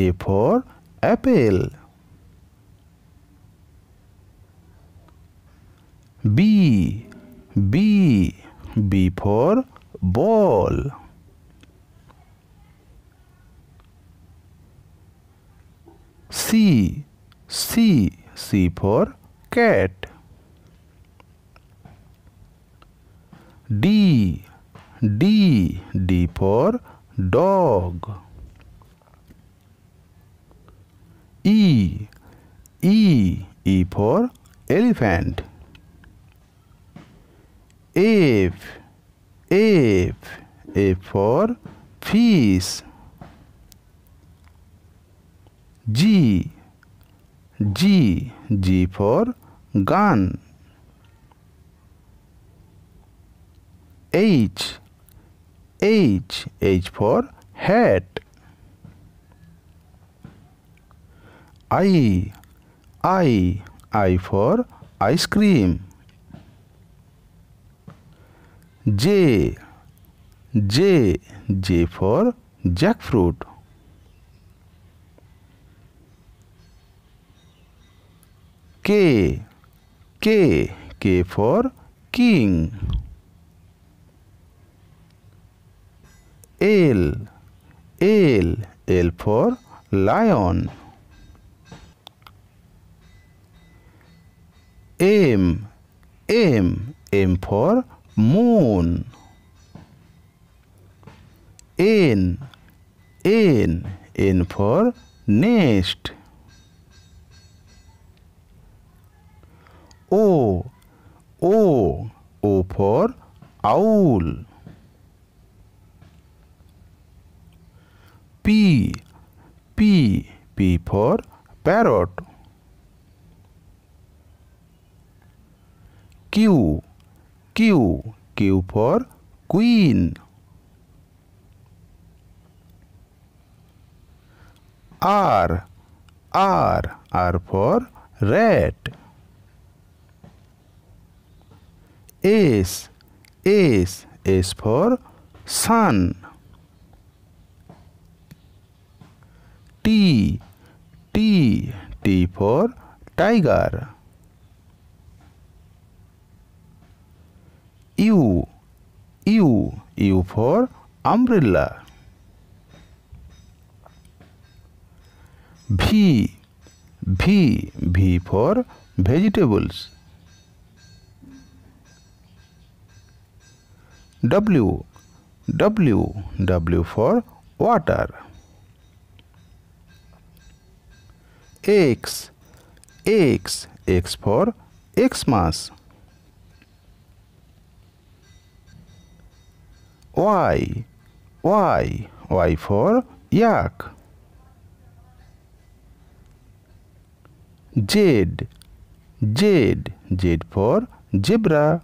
A for apple. B, B, B for ball. C, C, C for cat. D, D, D for dog. E, E, E for elephant. F, F, F for fish. G, G, G for gun. H, H, H for hat. I, I, I for ice cream. J, J, J for jackfruit. K, K, K for king. L, L, L for lion. M, M, M for moon. N, N, N for nest. O, O, O for owl. P, P, P for parrot. Q, Q, Q for queen. R, R, R for rat. S, S, S for sun. T, T, T for tiger. U, U, U for umbrella. V, V, V for vegetables. W, W, W for water. X, X, X for Xmas. Y, Y, Y for yak. Z, Z, Z for zebra.